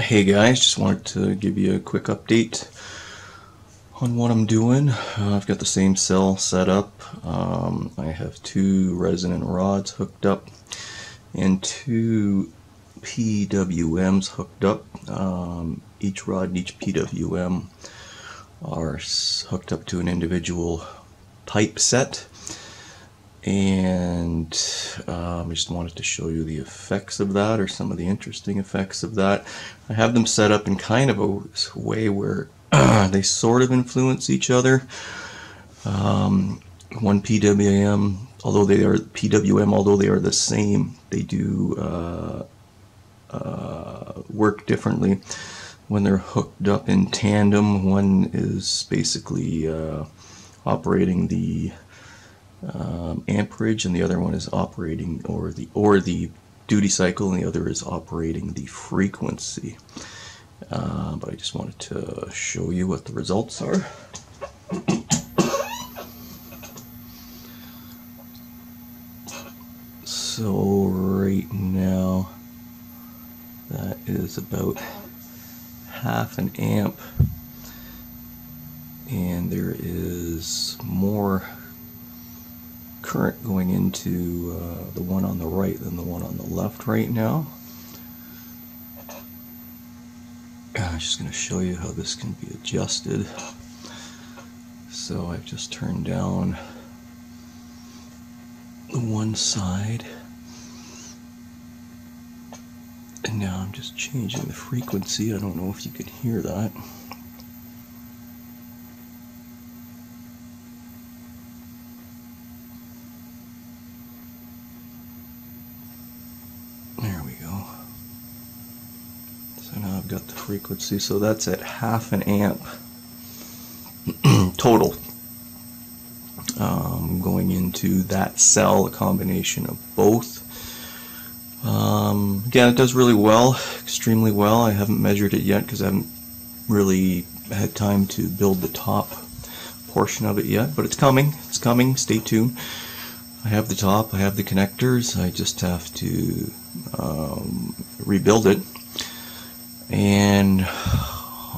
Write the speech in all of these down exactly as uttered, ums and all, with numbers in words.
Hey guys, just wanted to give you a quick update on what I'm doing. Uh, I've got the same cell set up. Um, I have two resonant rods hooked up and two P W Ms hooked up. Um, each rod and each P W M are hooked up to an individual type set. And um, I just wanted to show you the effects of that, or some of the interesting effects of that. I have them set up in kind of a way where they sort of influence each other. Um, one P W M, although they are P W M, although they are the same, they do uh, uh, work differently when they're hooked up in tandem. One is basically uh, operating the Um, amperage, and the other one is operating or the or the duty cycle, and the other is operating the frequency. Uh, but I just wanted to show you what the results are. So right now that is about half an amp, and there is more current going into uh, the one on the right than the one on the left right now. I'm just going to show you how this can be adjusted. So I've just turned down the one side, and now I'm just changing the frequency. I don't know if you can hear that. Got the frequency, so that's at half an amp total um, going into that cell, a combination of both. Um, again, it does really well, extremely well. I haven't measured it yet because I haven't really had time to build the top portion of it yet, but it's coming, it's coming, stay tuned. I have the top, I have the connectors, I just have to um, rebuild it. And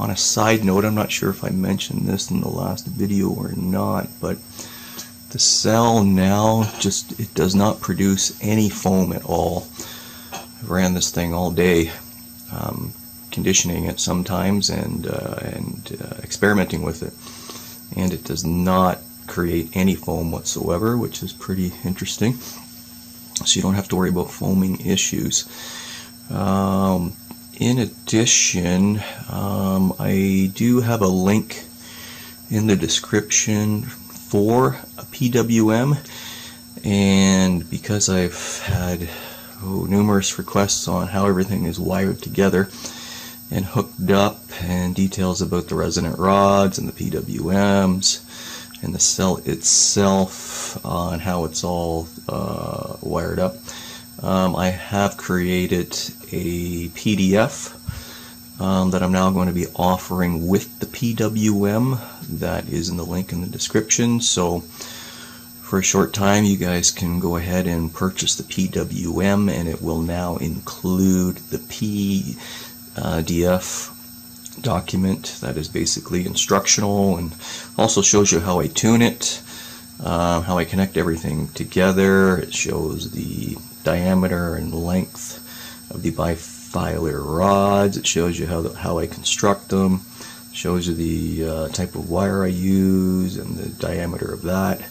on a side note, I'm not sure if I mentioned this in the last video or not, but the cell now just, it does not produce any foam at all. I ran this thing all day, um, conditioning it sometimes and, uh, and uh, experimenting with it, and it does not create any foam whatsoever, which is pretty interesting. So you don't have to worry about foaming issues. Um, In addition, um, I do have a link in the description for a P W M, and because I've had oh, numerous requests on how everything is wired together and hooked up, and details about the resonant rods and the P W Ms and the cell itself uh, and how it's all uh, wired up, Um, I have created a P D F um, that I'm now going to be offering with the P W M. That is in the link in the description. So for a short time, you guys can go ahead and purchase the P W M, and it will now include the P D F document that is basically instructional and also shows you how I tune it, uh, how I connect everything together. It shows the diameter and length of the bifiler rods. It shows you how the, how I construct them. It shows you the uh, type of wire I use and the diameter of that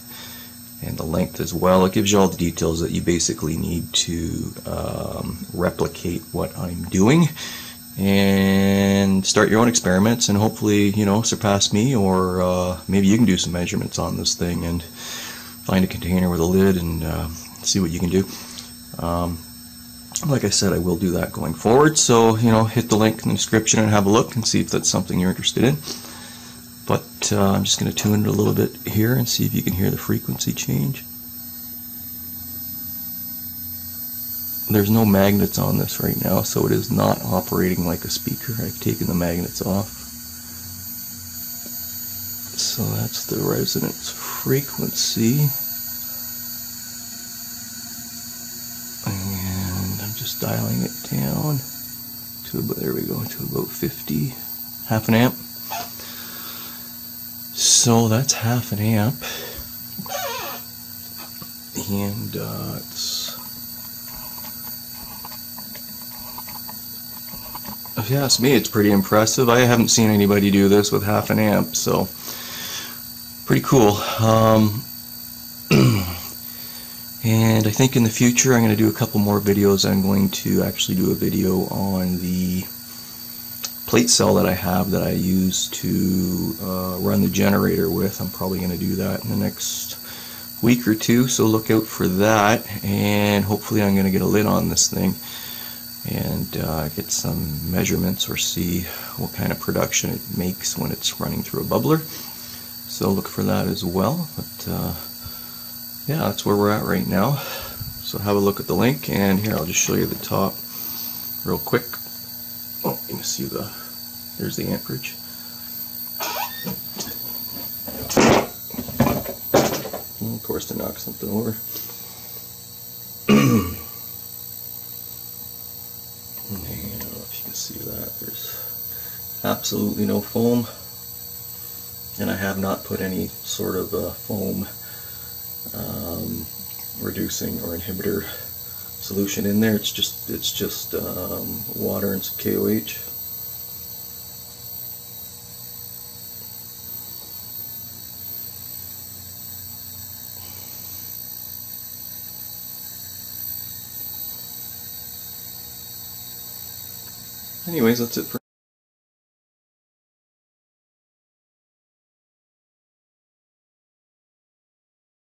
and the length as well. It gives you all the details that you basically need to um, replicate what I'm doing and start your own experiments, and hopefully, you know, surpass me, or uh, maybe you can do some measurements on this thing and find a container with a lid and uh, see what you can do. Um, like I said, I will do that going forward, so, you know, hit the link in the description and have a look and see if that's something you're interested in. But uh, I'm just going to tune it a little bit here and see if you can hear the frequency change. There's no magnets on this right now, so it is not operating like a speaker. I've taken the magnets off. So that's the resonance frequency. Dialing it down to about, there we go, to about fifty, half an amp. So that's half an amp, and uh, it's, if you ask me, it's pretty impressive. I haven't seen anybody do this with half an amp, so pretty cool. Um, and I think in the future I'm going to do a couple more videos. I'm going to actually do a video on the plate cell that I have that I use to uh, run the generator with. I'm probably going to do that in the next week or two, so look out for that, and hopefully I'm going to get a lid on this thing and uh, get some measurements or see what kind of production it makes when it's running through a bubbler. So look for that as well. But uh, yeah, that's where we're at right now. So have a look at the link, and here I'll just show you the top real quick. Oh, you can see the, there's the amperage. And of course, to knock something over. I don't know if you can see that. There's absolutely no foam, and I have not put any sort of uh, foam um, reducing or inhibitor solution in there. It's just it's just um, water and some K O H. Anyways, that's it for now.